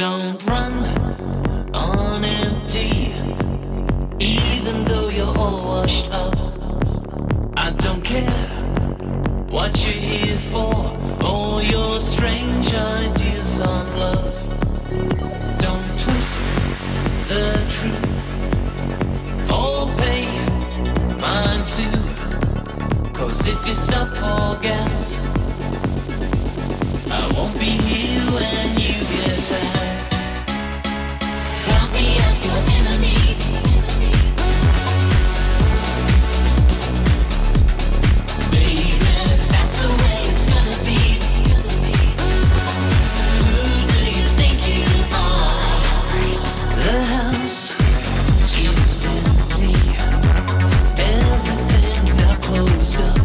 Don't run on empty, even though you're all washed up. I don't care what you're here for, all your strange ideas on love. Don't twist the truth, or pay mine too, 'cause if you stuff or gas, I won't be here when you get back. Count me as your enemy. Baby, that's the way it's gonna be. Who do you think you are? The house is empty, everything's now closed up.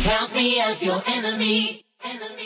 Count me as your enemy.